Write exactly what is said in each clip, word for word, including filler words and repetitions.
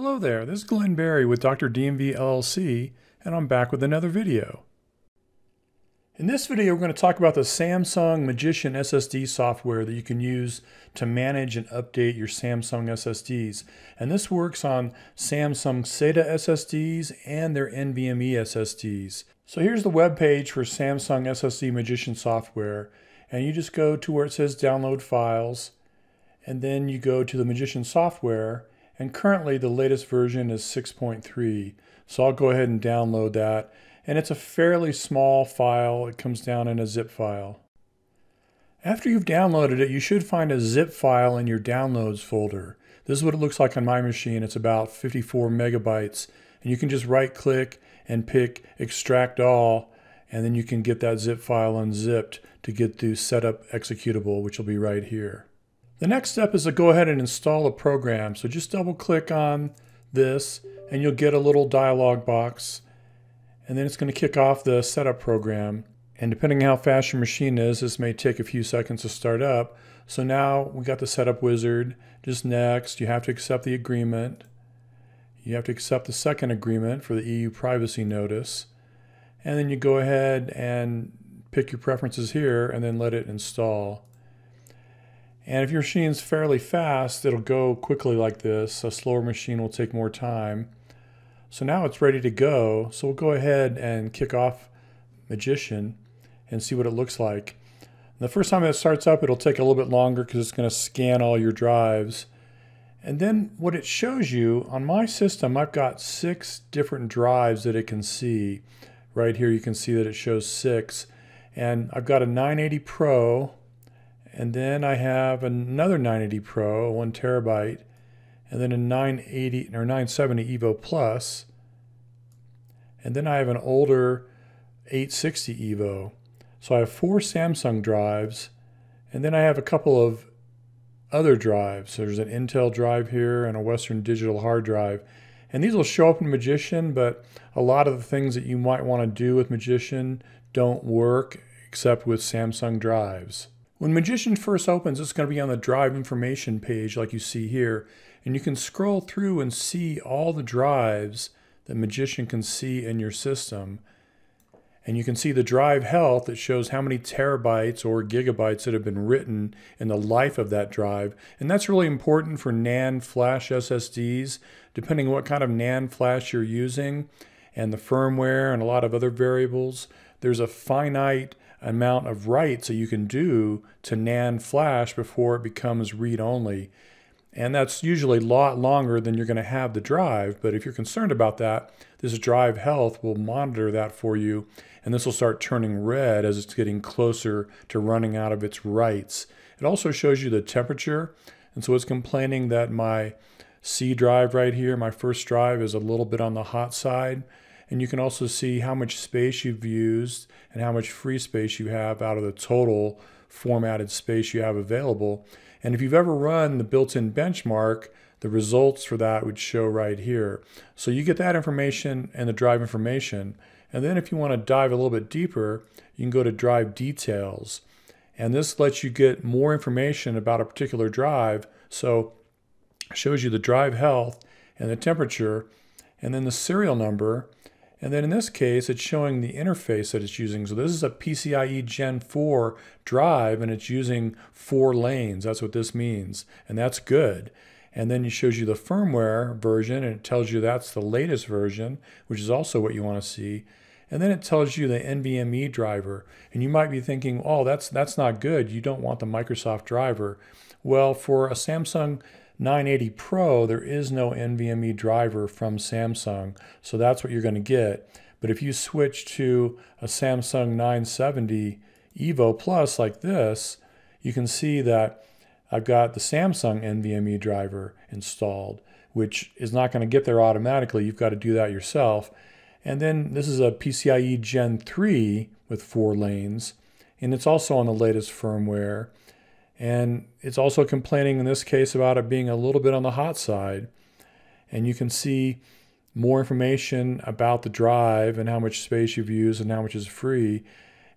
Hello there, this is Glenn Berry with Doctor D M V L L C, and I'm back with another video. In this video, we're going to talk about the Samsung Magician S S D software that you can use to manage and update your Samsung S S Ds. And this works on Samsung SATA S S Ds and their NVMe S S Ds. So here's the web page for Samsung S S D Magician software. And you just go to where it says download files, and then you go to the Magician software. And currently the latest version is six point three. So I'll go ahead and download that. And it's a fairly small file. It comes down in a zip file. After you've downloaded it, you should find a zip file in your downloads folder. This is what it looks like on my machine. It's about fifty-four megabytes. And you can just right click and pick extract all, and then you can get that zip file unzipped to get the setup executable, which will be right here. The next step is to go ahead and install a program. So just double click on this and you'll get a little dialog box. And then it's going to kick off the setup program. And depending on how fast your machine is, this may take a few seconds to start up. So now we got the setup wizard. Just next, you have to accept the agreement. You have to accept the second agreement for the E U privacy notice. And then you go ahead and pick your preferences here and then let it install. And if your machine's fairly fast, it'll go quickly like this. A slower machine will take more time. So now it's ready to go. So we'll go ahead and kick off Magician and see what it looks like. And the first time it starts up, it'll take a little bit longer because it's going to scan all your drives. And then what it shows you, on my system, I've got six different drives that it can see. Right here you can see that it shows six. And I've got a nine eighty Pro, and then I have another nine eighty Pro, one terabyte. And then a nine eighty or nine seventy EVO Plus, and then I have an older eight sixty EVO. So I have four Samsung drives, and then I have a couple of other drives. So there's an Intel drive here and a Western Digital hard drive. And these will show up in Magician, but a lot of the things that you might want to do with Magician don't work except with Samsung drives. When Magician first opens, it's going to be on the drive information page like you see here. And you can scroll through and see all the drives that Magician can see in your system. And you can see the drive health that shows how many terabytes or gigabytes that have been written in the life of that drive. And that's really important for NAND flash S S Ds, depending on what kind of NAND flash you're using and the firmware and a lot of other variables. There's a finite amount of writes that you can do to NAND flash before it becomes read-only. And that's usually a lot longer than you're going to have the drive, but if you're concerned about that, this drive health will monitor that for you, and this will start turning red as it's getting closer to running out of its writes. It also shows you the temperature, and so it's complaining that my C drive right here, my first drive, is a little bit on the hot side. And you can also see how much space you've used and how much free space you have out of the total formatted space you have available. And if you've ever run the built-in benchmark, the results for that would show right here. So you get that information and the drive information. And then if you want to dive a little bit deeper, you can go to drive details. And this lets you get more information about a particular drive. So it shows you the drive health and the temperature and then the serial number. And then in this case, it's showing the interface that it's using. So this is a PCIe Gen four drive, and it's using four lanes. That's what this means, and that's good. And then it shows you the firmware version, and it tells you that's the latest version, which is also what you want to see. And then it tells you the NVMe driver. And you might be thinking, oh, that's, that's not good. You don't want the Microsoft driver. Well, for a Samsung nine eighty Pro, there is no NVMe driver from Samsung, so that's what you're going to get. But if you switch to a Samsung nine seventy EVO Plus like this, you can see that I've got the Samsung NVMe driver installed, which is not going to get there automatically. You've got to do that yourself. And then this is a PCIe Gen three with four lanes, and it's also on the latest firmware. And it's also complaining in this case about it being a little bit on the hot side. And you can see more information about the drive and how much space you've used and how much is free.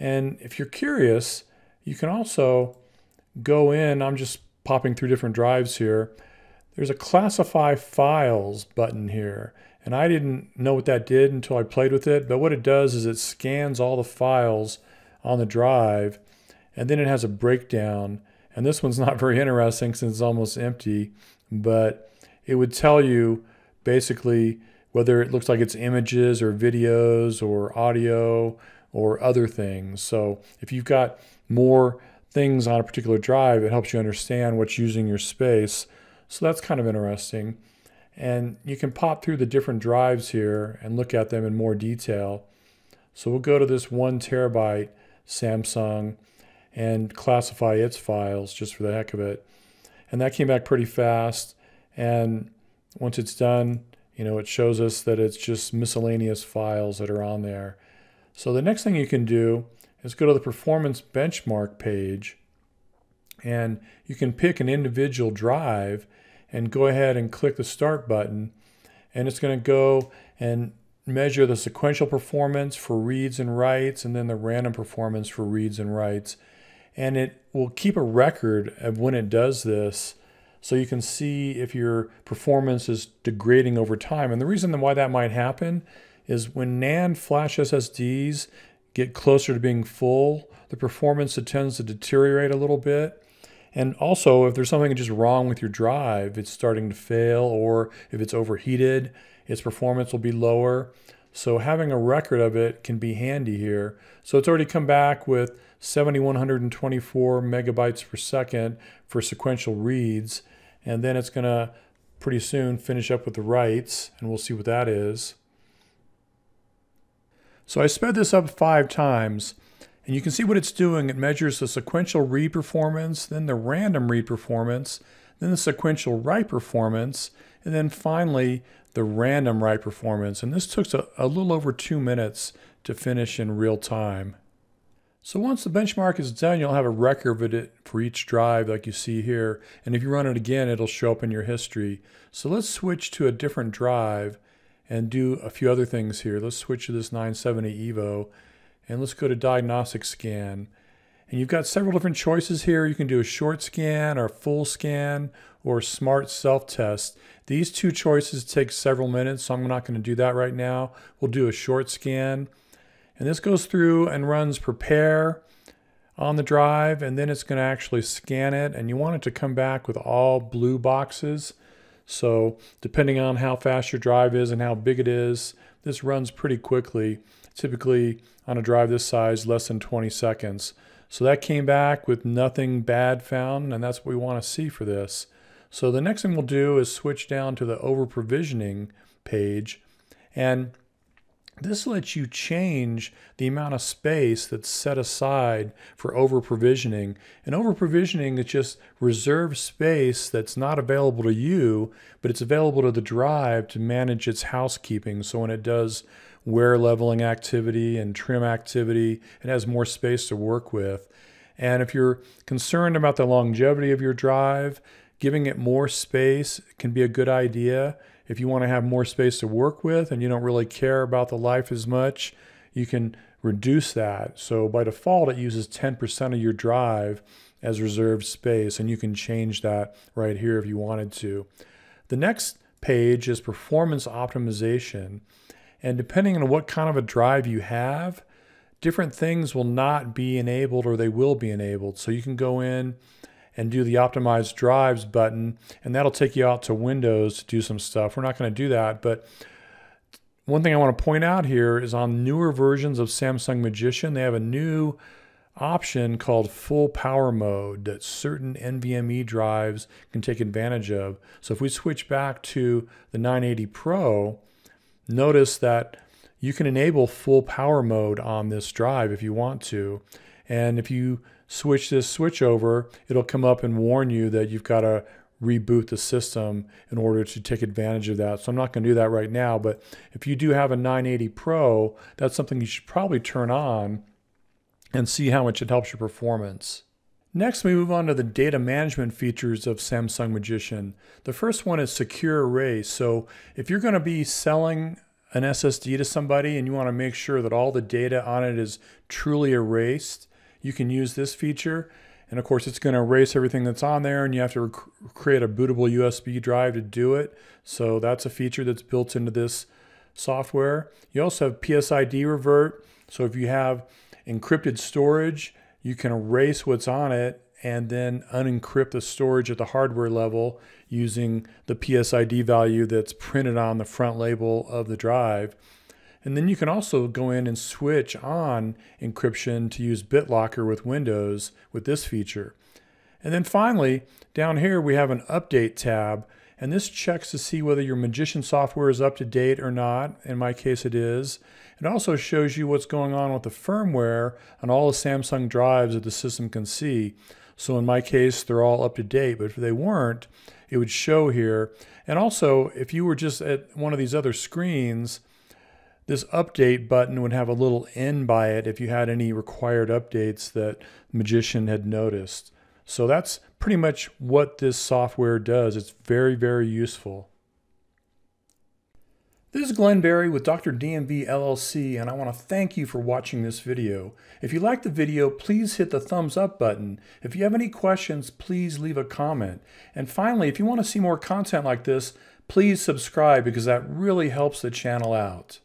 And if you're curious, you can also go in. I'm just popping through different drives here. There's a classify files button here, and I didn't know what that did until I played with it, but what it does is it scans all the files on the drive, and then it has a breakdown. And this one's not very interesting since it's almost empty, but it would tell you basically whether it looks like it's images or videos or audio or other things. So if you've got more things on a particular drive, it helps you understand what's using your space. So that's kind of interesting. And you can pop through the different drives here and look at them in more detail. So we'll go to this one terabyte Samsung and classify its files just for the heck of it. And that came back pretty fast. And once it's done, you know, it shows us that it's just miscellaneous files that are on there. So the next thing you can do is go to the performance benchmark page, and you can pick an individual drive and go ahead and click the start button, and it's going to go and measure the sequential performance for reads and writes, and then the random performance for reads and writes. And it will keep a record of when it does this, so you can see if your performance is degrading over time. And the reason why that might happen is when NAND flash S S Ds get closer to being full, the performance tends to deteriorate a little bit. And also, if there's something just wrong with your drive, it's starting to fail, or if it's overheated, its performance will be lower. So having a record of it can be handy here. So it's already come back with seven thousand one hundred twenty-four megabytes per second for sequential reads. And then it's gonna pretty soon finish up with the writes, and we'll see what that is. So I sped this up five times, and you can see what it's doing. It measures the sequential read performance, then the random read performance, then the sequential write performance, and then finally the random write performance. And this took a, a little over two minutes to finish in real time. So once the benchmark is done, you'll have a record of it for each drive like you see here. And if you run it again, it'll show up in your history. So let's switch to a different drive and do a few other things here. Let's switch to this nine seventy EVO, and let's go to diagnostic scan. And you've got several different choices here. You can do a short scan or a full scan or smart self-test. These two choices take several minutes, so I'm not gonna do that right now. We'll do a short scan. And this goes through and runs prepare on the drive, and then it's gonna actually scan it, and you want it to come back with all blue boxes. So depending on how fast your drive is and how big it is, this runs pretty quickly. Typically on a drive this size, less than twenty seconds. So that came back with nothing bad found, and that's what we want to see for this. So the next thing we'll do is switch down to the over provisioning page, and this lets you change the amount of space that's set aside for over-provisioning. And over-provisioning is just reserved space that's not available to you, but it's available to the drive to manage its housekeeping. So when it does wear leveling activity and trim activity, it has more space to work with. And if you're concerned about the longevity of your drive, giving it more space can be a good idea. If you want to have more space to work with and you don't really care about the life as much, you can reduce that. So by default, it uses ten percent of your drive as reserved space, and you can change that right here if you wanted to. The next page is performance optimization. And depending on what kind of a drive you have, different things will not be enabled or they will be enabled. So you can go in and do the optimize drives button, and that'll take you out to Windows to do some stuff. We're not gonna do that, but one thing I wanna point out here is on newer versions of Samsung Magician, they have a new option called full power mode that certain NVMe drives can take advantage of. So if we switch back to the nine eighty Pro, notice that you can enable full power mode on this drive if you want to. And if you switch this switch over, it'll come up and warn you that you've got to reboot the system in order to take advantage of that. So I'm not going to do that right now, but if you do have a nine eighty Pro, that's something you should probably turn on and see how much it helps your performance. Next, we move on to the data management features of Samsung Magician. The first one is secure array. So if you're going to be selling an S S D to somebody and you want to make sure that all the data on it is truly erased, you can use this feature. And of course, it's going to erase everything that's on there, and you have to create a bootable U S B drive to do it. So that's a feature that's built into this software. You also have P S I D revert. So if you have encrypted storage, you can erase what's on it and then unencrypt the storage at the hardware level using the P S I D value that's printed on the front label of the drive. And then you can also go in and switch on encryption to use BitLocker with Windows with this feature. And then finally, down here we have an update tab, and this checks to see whether your Magician software is up to date or not. In my case, it is. It also shows you what's going on with the firmware on all the Samsung drives that the system can see. So in my case, they're all up to date, but if they weren't, it would show here. And also, if you were just at one of these other screens, this update button would have a little N by it if you had any required updates that Magician had noticed. So that's pretty much what this software does. It's very, very useful. This is Glenn Berry with Doctor D M V L L C, and I want to thank you for watching this video. If you liked the video, please hit the thumbs up button. If you have any questions, please leave a comment. And finally, if you want to see more content like this, please subscribe, because that really helps the channel out.